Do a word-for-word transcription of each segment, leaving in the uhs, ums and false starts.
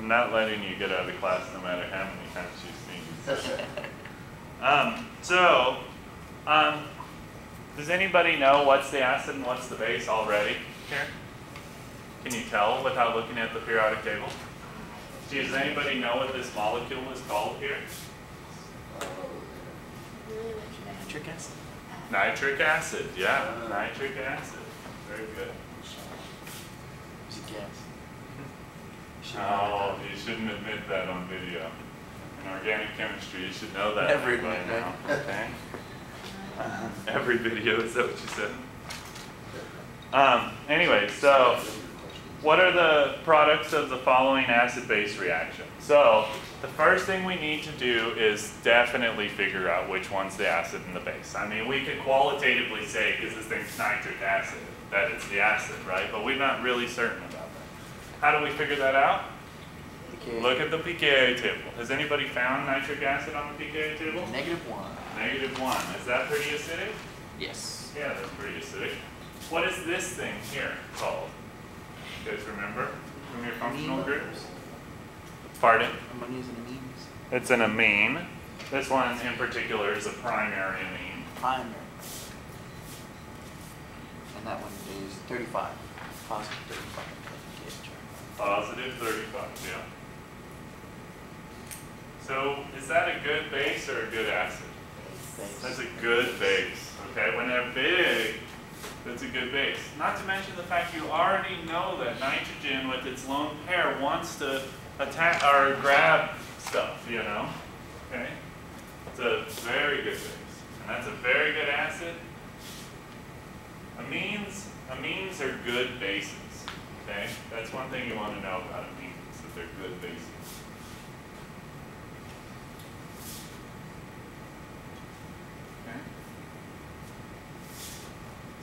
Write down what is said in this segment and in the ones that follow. I'm not letting you get out of class no matter how many times you sneeze. um, so, um, does anybody know what's the acid and what's the base already here? Can you tell without looking at the periodic table? Does anybody know what this molecule is called here? Nitric acid. Nitric acid, yeah. Uh, nitric acid. Very good. It's a gas. Oh, you shouldn't admit that on video. In organic chemistry, you should know that every by now. Okay. Uh, every video, is that what you said? Um, anyway, so what are the products of the following acid-base reaction? So the first thing we need to do is definitely figure out which one's the acid and the base. I mean, we could qualitatively say, because this thing's nitric acid, that it's the acid, right? But we're not really certain about that. How do we figure that out? pKa. Look at the pKa table. Has anybody found nitric acid on the pKa table? Negative one. Negative one. Is that pretty acidic? Yes. Yeah, that's pretty acidic. What is this thing here called? You guys remember from your functional groups? Pardon? Ammonium is an amine. It's an amine. This one in particular is a primary amine. Primary. And that one is thirty-five. Positive thirty-five. Positive thirty-five, yeah. So is that a good base or a good acid? Base. That's a good base, okay? When they're big, that's a good base. Not to mention the fact you already know that nitrogen with its lone pair wants to attack or grab stuff, you know, okay? It's a very good base, and that's a very good acid. Amines, amines are good bases, okay? That's one thing you want to know about amines, that they're good bases.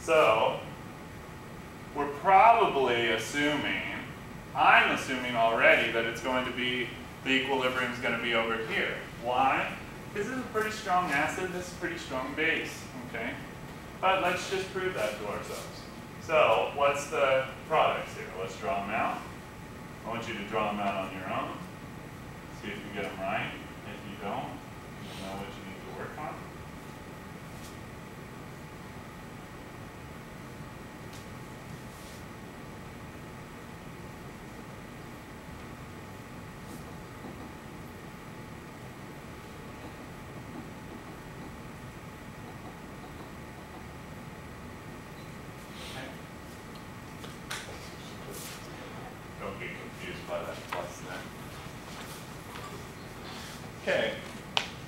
So, we're probably assuming, I'm assuming already that it's going to be, the equilibrium is going to be over here. Why? This is a pretty strong acid, this is a pretty strong base, okay? But let's just prove that to ourselves. So, what's the products here? Let's draw them out. I want you to draw them out on your own. See if you can get them right. If you don't, you know what you need to work on.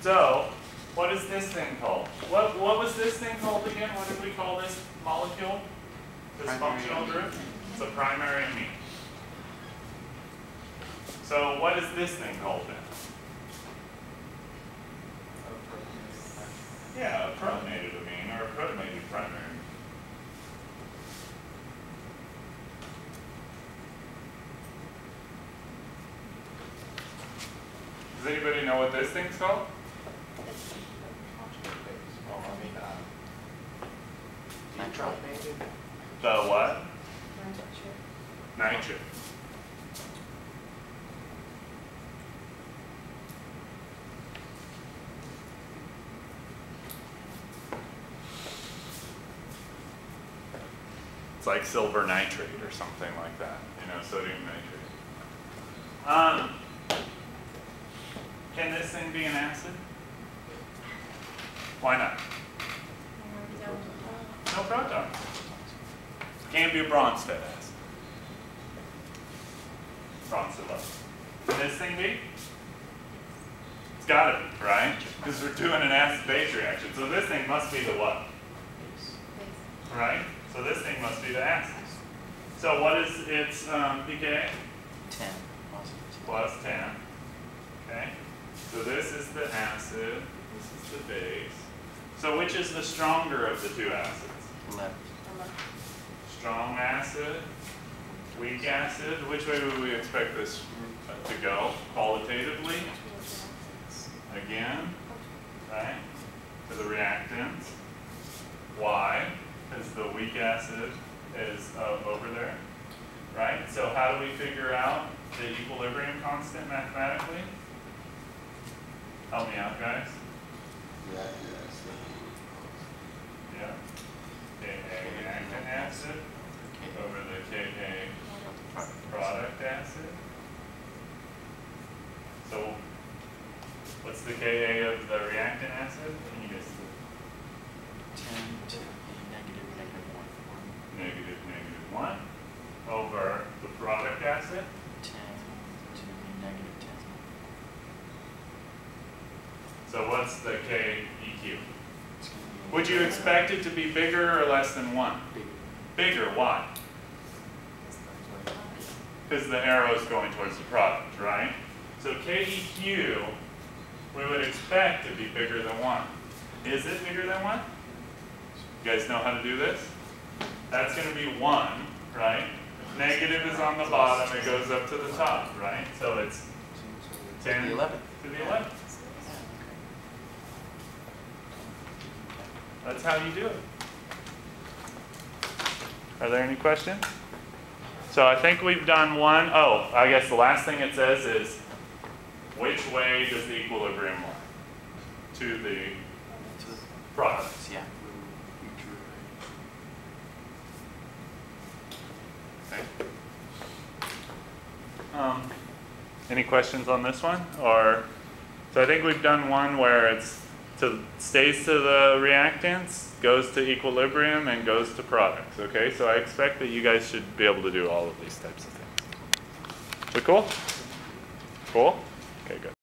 So, what is this thing called? What what was this thing called again? What did we call this molecule? This primary functional group? It's a primary amine. So, what is this thing called then? Yeah, a protonated amine or a protonated primary amine. Does anybody know what this thing's called? The what? Nitrate. Nitrate. It's like silver nitrate or something like that, you know, sodium nitrate. Um, can this thing be an acid? Why not? No proton. Can be a Bronsted acid. Bronsted level. Can this thing be? It's got to be, right? Because we're doing an acid-base reaction. So this thing must be the what? Right? So this thing must be the acid. So what is its um, pKa? ten. Plus ten. Okay? So this is the acid. This is the base. So which is the stronger of the two acids? Left. Strong acid, weak acid. Which way would we expect this to go qualitatively? Again, right? To the reactants. Why? Because the weak acid is uh, over there, right? So how do we figure out the equilibrium constant mathematically? Help me out, guys. Yeah, yeah. pKa actin acid over the pKa product acid. So, what's the K A of the reactant acid? Can you guess it? ten to the negative, negative one. Negative, negative one. Over the product acid? ten to the negative ten. So what's the K E Q? Would you expect it to be bigger or less than one? Bigger. Bigger, why? Because the arrow is going towards the product, right? So K E Q, we would expect to be bigger than one. Is it bigger than one? You guys know how to do this? That's going to be one, right? Negative is on the bottom, it goes up to the top, right? So it's ten to the eleventh. That's how you do it. Are there any questions? So I think we've done one. Oh, I guess the last thing it says is, which way does the equilibrium lie? To the product. Yeah. Okay. Um, any questions on this one? Or so I think we've done one where it's to stays to the reactants, goes to equilibrium, and goes to products. Okay, so I expect that you guys should be able to do all of these types of things. We cool? Cool? Okay, good.